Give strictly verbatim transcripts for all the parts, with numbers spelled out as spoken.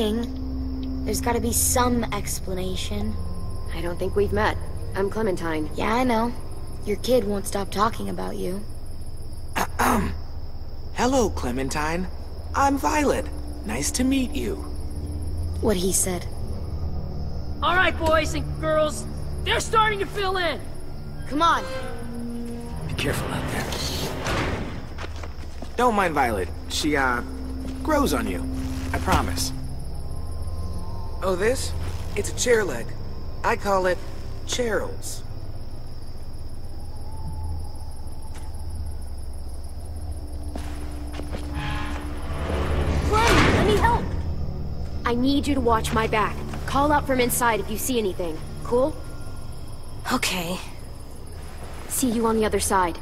There's gotta be some explanation. I don't think we've met. I'm Clementine. Yeah, I know. Your kid won't stop talking about you. Ahem. Hello, Clementine. I'm Violet. Nice to meet you. What he said. All right, boys and girls. They're starting to fill in. Come on. Be careful out there. Don't mind Violet. She, uh, grows on you. I promise. Oh, this? It's a chair leg. I call it Cheryl's. Brody, let me help! I need you to watch my back. Call out from inside if you see anything. Cool? Okay. See you on the other side.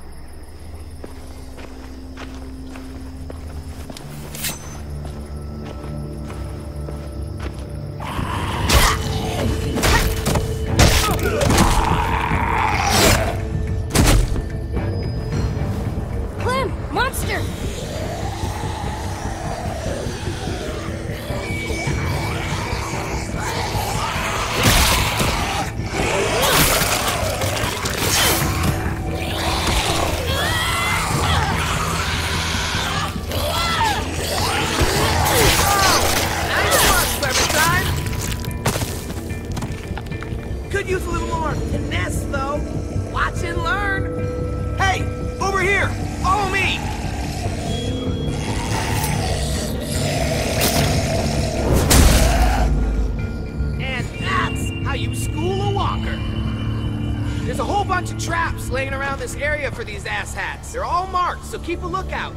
They're all marked, so keep a lookout.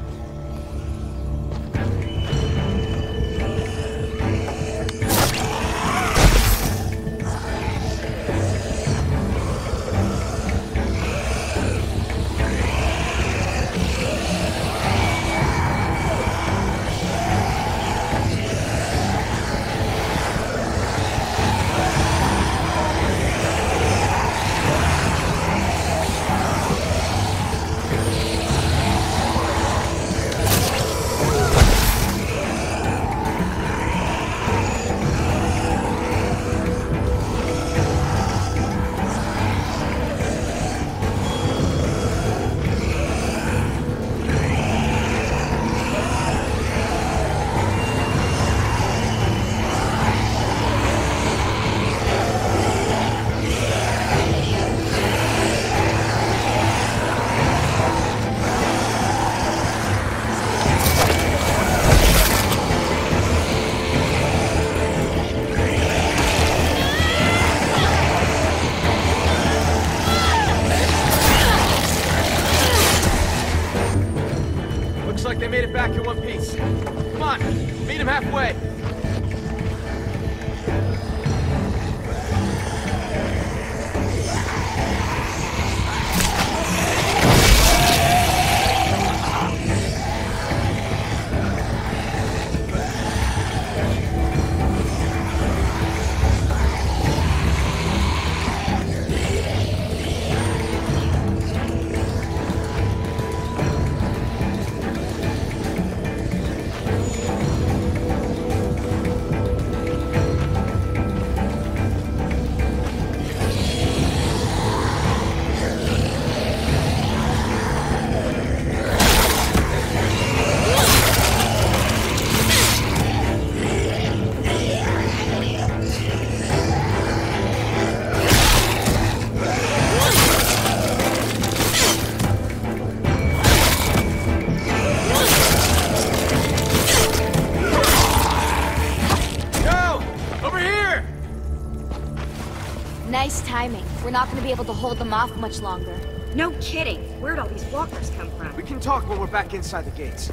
We're not going to be able to hold them off much longer. No kidding. Where'd all these walkers come from? We can talk when we're back inside the gates.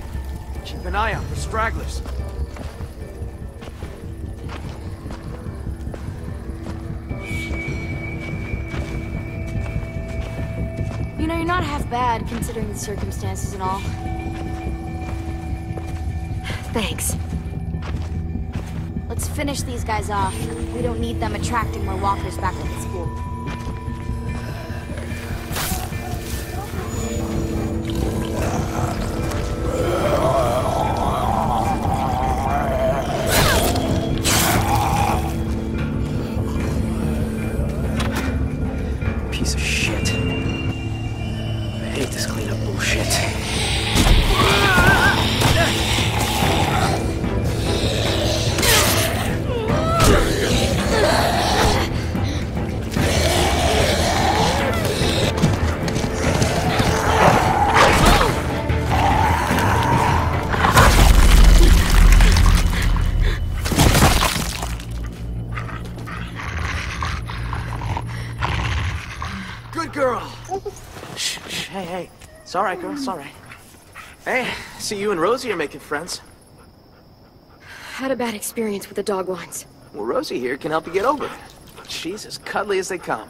Keep an eye out for stragglers. You know, you're not half bad considering the circumstances and all. Thanks. Let's finish these guys off. We don't need them attracting more walkers back to the school. girl. Shh, shh, hey, hey. It's all right, girl. It's all right. Hey, see you and Rosie are making friends. Had a bad experience with the dog once. Well, Rosie here can help you get over it. She's as cuddly as they come.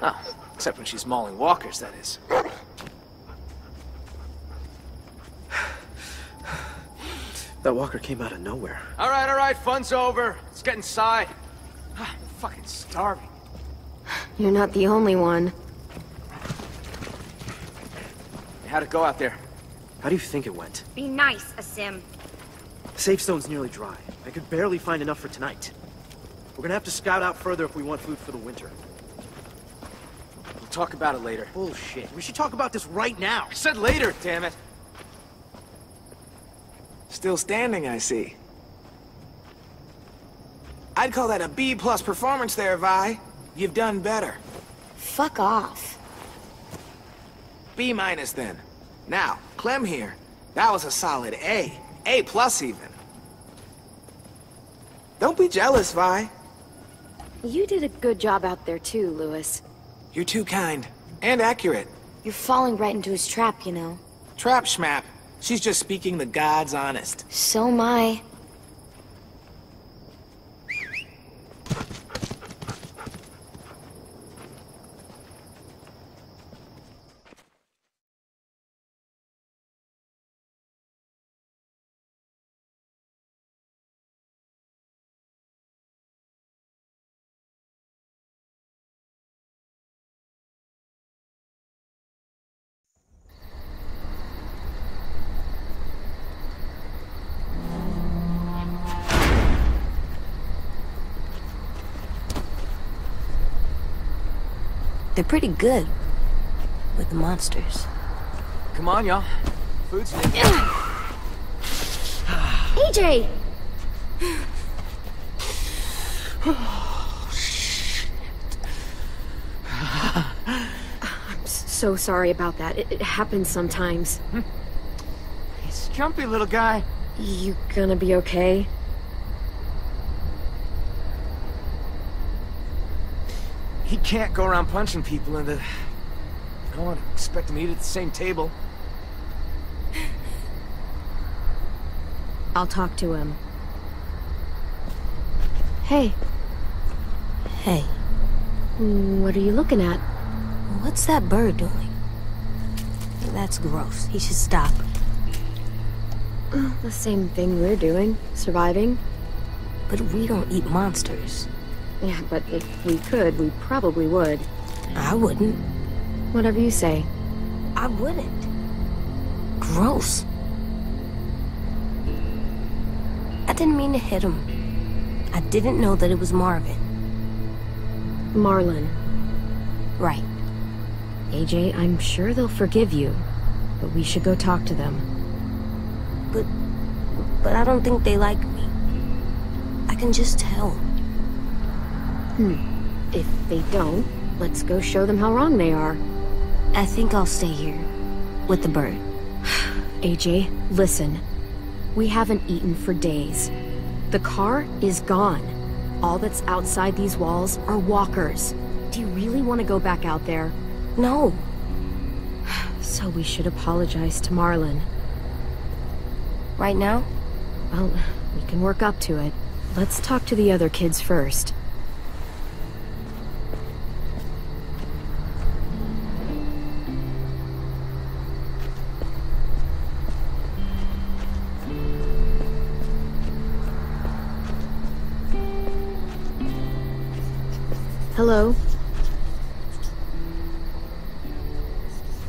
Oh, except when she's mauling walkers, that is. That walker came out of nowhere. All right, all right, fun's over. Let's get inside. I'm fucking starving. You're not the only one. How'd it go out there? How do you think it went? Be nice, Aasim. The safe zone's nearly dry. I could barely find enough for tonight. We're gonna have to scout out further if we want food for the winter. We'll talk about it later. Bullshit. We should talk about this right now. I said later, damn it. Still standing, I see. I'd call that a B-plus performance there, Vi. You've done better. Fuck off. B-minus then. Now, Clem here. That was a solid A. A-plus even. Don't be jealous, Vi. You did a good job out there too, Lewis. You're too kind. And accurate. You're falling right into his trap, you know. Trap schmap. She's just speaking the gods honest. So am I. They're pretty good with the monsters. Come on, y'all. Food's good. A J! Oh, shit. I'm so sorry about that. It, it happens sometimes. He's jumpy, little guy. You gonna be okay? He can't go around punching people in the... I don't expect him to eat at the same table. I'll talk to him. Hey. Hey. What are you looking at? What's that bird doing? That's gross. He should stop. The same thing we're doing. Surviving. But we don't eat monsters. Yeah, but if we could, we probably would. I wouldn't. Whatever you say. I wouldn't. Gross. I didn't mean to hit him. I didn't know that it was Marvin. Marlon. Right. A J, I'm sure they'll forgive you, but we should go talk to them. But... but I don't think they like me. I can just tell. If they don't, let's go show them how wrong they are. I think I'll stay here. With the bird. A J, listen. We haven't eaten for days. The car is gone. All that's outside these walls are walkers. Do you really want to go back out there? No. So we should apologize to Marlon. Right now? Well, we can work up to it. Let's talk to the other kids first. Hello?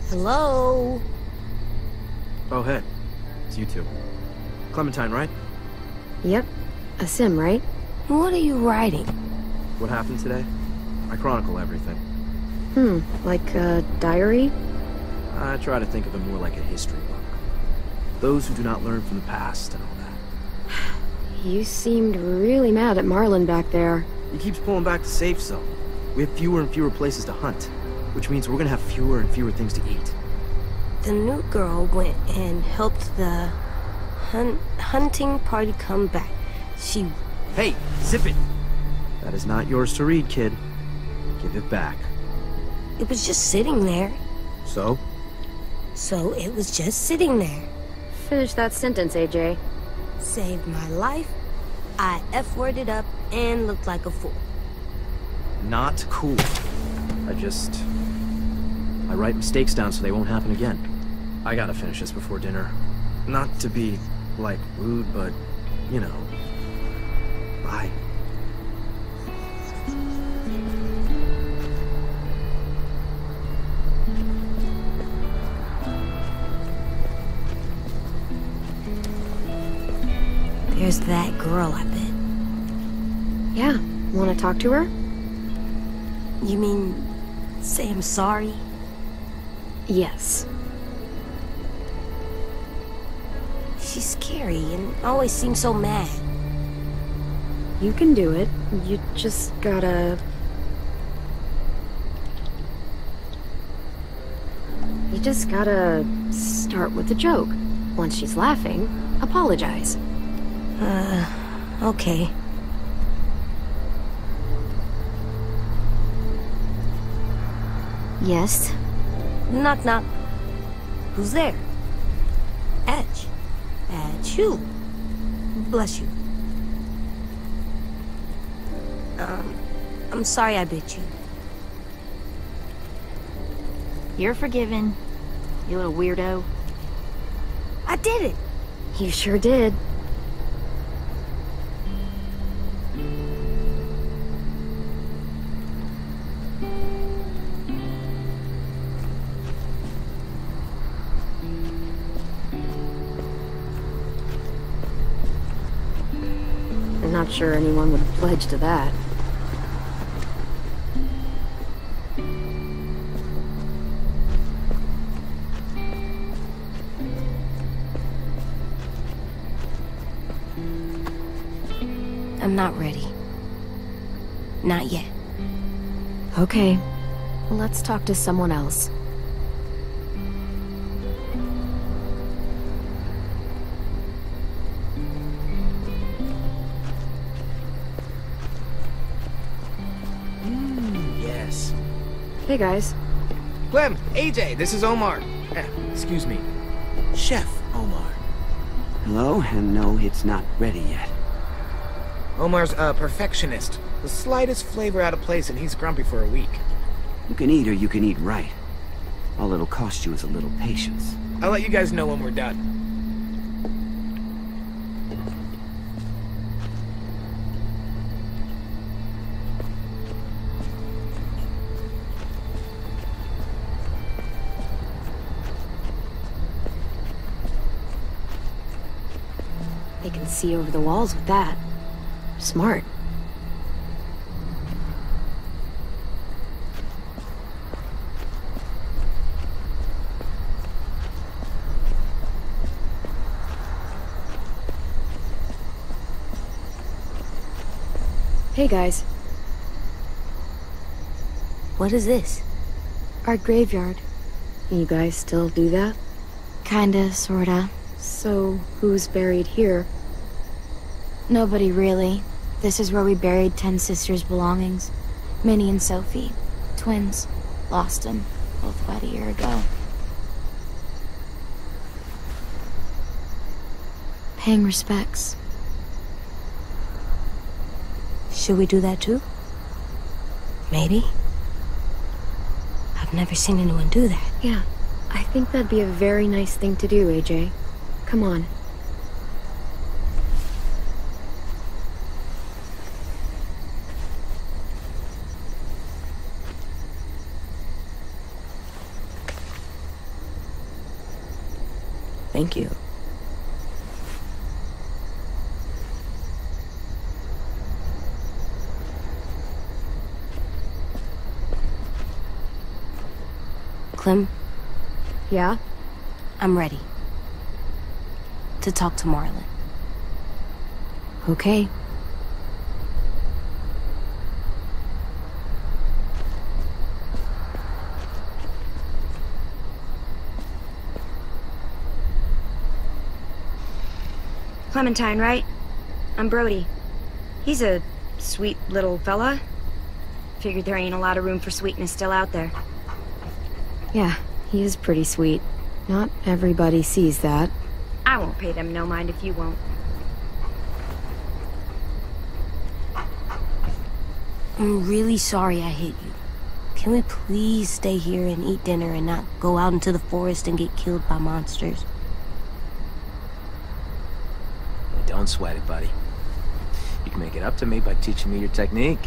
Hello? Oh, hey. It's you two. Clementine, right? Yep. Aasim, right? What are you writing? What happened today? I chronicle everything. Hmm. Like a diary? I try to think of it more like a history book. Those who do not learn from the past and all that. You seemed really mad at Marlon back there. He keeps pulling back to safe zone. We have fewer and fewer places to hunt, which means we're gonna have fewer and fewer things to eat. The new girl went and helped the hun hunting party come back. She... Hey, zip it! That is not yours to read, kid. Give it back. It was just sitting there. So? So it was just sitting there. Finish that sentence, A J. Saved my life, I F-worded up, and looked like a fool. Not cool. I just... I write mistakes down so they won't happen again. I gotta finish this before dinner. Not to be, like, rude, but, you know... Bye. There's that girl I bet. Yeah. Wanna talk to her? You mean... say I'm sorry? Yes. She's scary and always seems so mad. You can do it. You just gotta... You just gotta... start with a joke. Once she's laughing, apologize. Uh... Okay. Yes? Knock knock. Who's there? Edge. At you. Bless you. Um, I'm sorry I bit you. You're forgiven, you little weirdo. I did it! You sure did. I'm sure anyone would pledge to that. I'm not ready. Not yet. Okay. Let's talk to someone else. Hey guys. Clem, A J, this is Omar. Eh, excuse me. Chef Omar. Hello, and no, it's not ready yet. Omar's a perfectionist. The slightest flavor out of place and he's grumpy for a week. You can eat or you can eat right. All it'll cost you is a little patience. I'll let you guys know when we're done. See over the walls with that. Smart. Hey guys. What is this? Our graveyard. You guys still do that? Kinda, sorta. So, who's buried here? Nobody, really. This is where we buried ten sisters' belongings. Minnie and Sophie. Twins. Lost them. Both about a year ago. Paying respects. Should we do that too? Maybe? I've never seen anyone do that. Yeah. I think that'd be a very nice thing to do, A J. Come on. Thank you. Clem? Yeah? I'm ready. To talk to Marlon. Okay. Clementine, right? I'm Brody. He's a sweet little fella. Figured there ain't a lot of room for sweetness still out there. Yeah, he is pretty sweet. Not everybody sees that. I won't pay them no mind if you won't. I'm really sorry I hit you. Can we please stay here and eat dinner and not go out into the forest and get killed by monsters? Don't sweat it, buddy. You can make it up to me by teaching me your technique.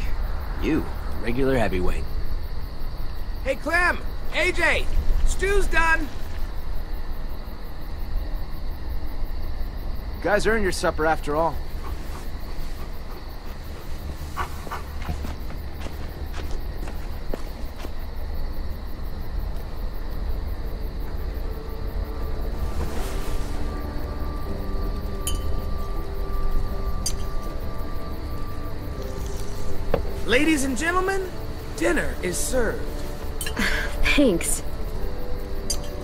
You, regular heavyweight. Hey, Clem! A J! Stew's done! You guys earned your supper after all. Ladies and gentlemen, dinner is served. Thanks.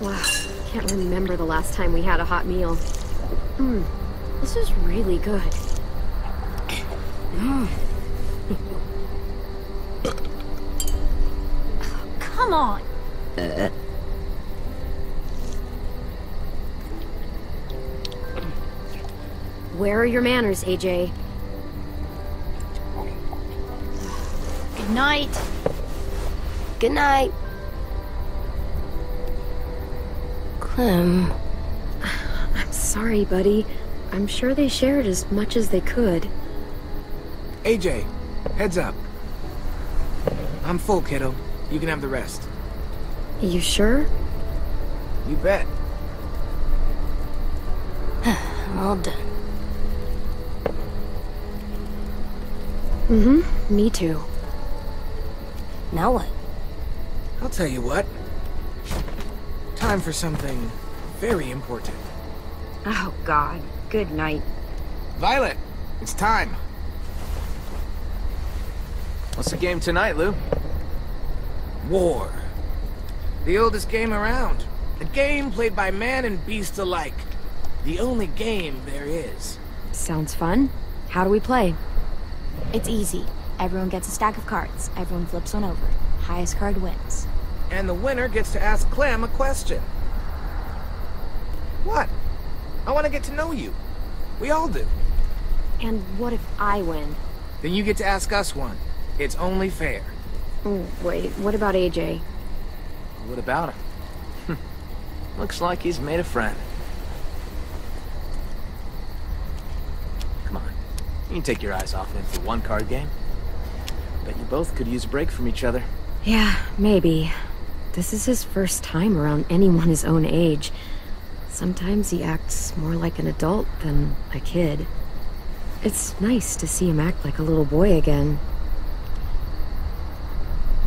Wow, can't remember the last time we had a hot meal. Mmm, this is really good. Mm. Oh, come on! Uh. Where are your manners, A J? Good night. Good night. Clem. I'm sorry, buddy. I'm sure they shared as much as they could. A J, heads up. I'm full, kiddo. You can have the rest. You sure? You bet. I'm all done. Mm-hmm. Me too. Now what? I'll tell you what. Time for something very important. Oh, God. Good night. Violet, it's time. What's the game tonight, Lou? War. The oldest game around. A game played by man and beast alike. The only game there is. Sounds fun. How do we play? It's easy. Everyone gets a stack of cards. Everyone flips one over. Highest card wins. And the winner gets to ask Clem a question. What? I want to get to know you. We all do. And what if I win? Then you get to ask us one. It's only fair. Oh, wait, what about A J? What about him? Looks like he's made a friend. Come on. You can take your eyes off him for one card game. Bet you both could use a break from each other. Yeah, maybe. This is his first time around anyone his own age. Sometimes he acts more like an adult than a kid. It's nice to see him act like a little boy again.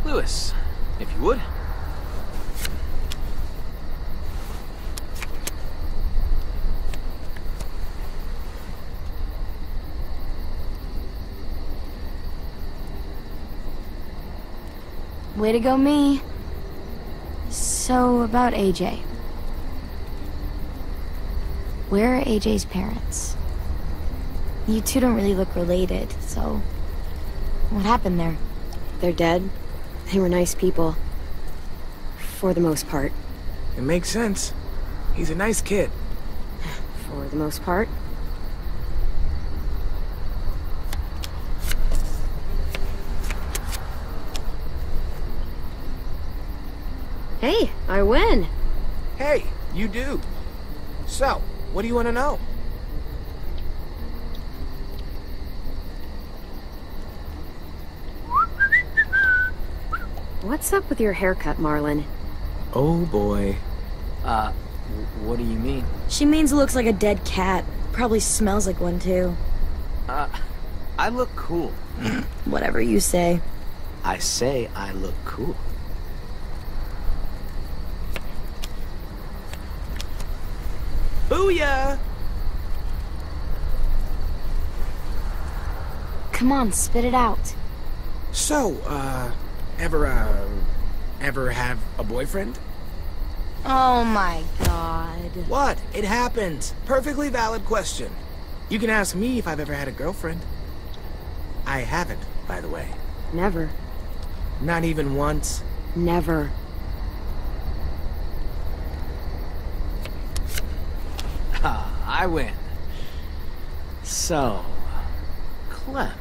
Lewis, if you would. Way to go, me. So, about A J. Where are A J's parents? You two don't really look related, so... What happened there? They're dead. They were nice people. For the most part. It makes sense. He's a nice kid. For the most part. Hey, I win! Hey, you do. So, what do you want to know? What's up with your haircut, Marlon? Oh boy. Uh, what do you mean? She means it looks like a dead cat. Probably smells like one too. Uh, I look cool. Whatever you say. I say I look cool. Booyah! Come on, spit it out. So, uh, ever, uh, ever have a boyfriend? Oh my God. What? It happens. Perfectly valid question. You can ask me if I've ever had a girlfriend. I haven't, by the way. Never. Not even once? Never. I win. So, Clem,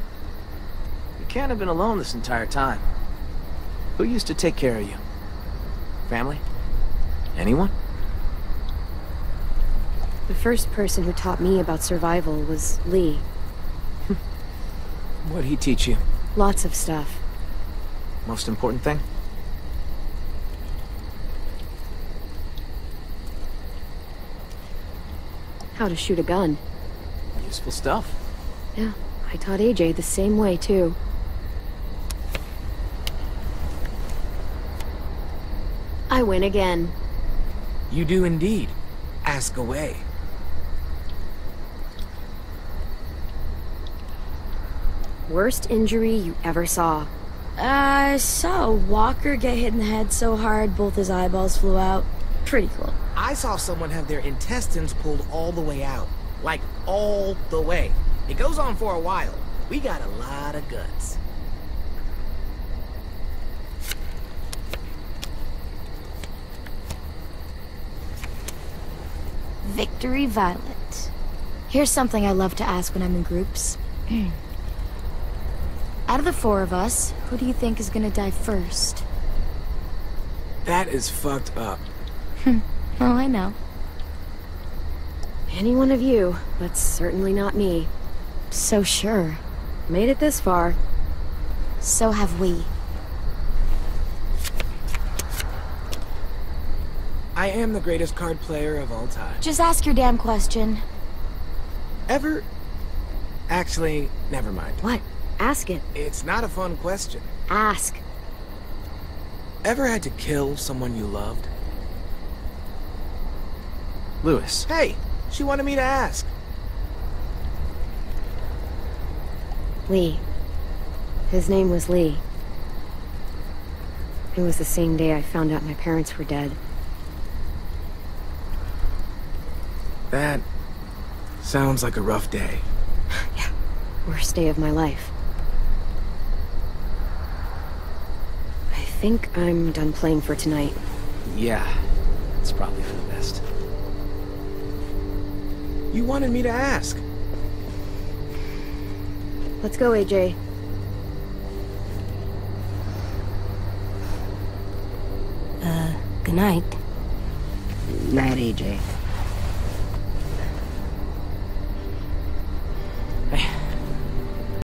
you can't have been alone this entire time. Who used to take care of you? Family? Anyone? The first person who taught me about survival was Lee. What'd he teach you? Lots of stuff. Most important thing? How to shoot a gun. Useful stuff. Yeah, I taught A J the same way, too. I win again. You do indeed. Ask away. Worst injury you ever saw? I saw a walker get hit in the head so hard both his eyeballs flew out. Pretty cool. I saw someone have their intestines pulled all the way out. Like, all the way. It goes on for a while. We got a lot of guts. Victory Violet. Here's something I love to ask when I'm in groups. Out of the four of us, who do you think is gonna die first? That is fucked up. Hmm. Oh, I know. Any one of you, but certainly not me. So sure. Made it this far. So have we. I am the greatest card player of all time. Just ask your damn question. Ever... Actually, never mind. What? Ask it. It's not a fun question. Ask. Ever had to kill someone you loved? Lewis. Hey, she wanted me to ask. Lee. His name was Lee. It was the same day I found out my parents were dead. That sounds like a rough day. Yeah, worst day of my life. I think I'm done playing for tonight. Yeah, it's probably for the best. You wanted me to ask. Let's go, A J. Uh, good night. Night, A J.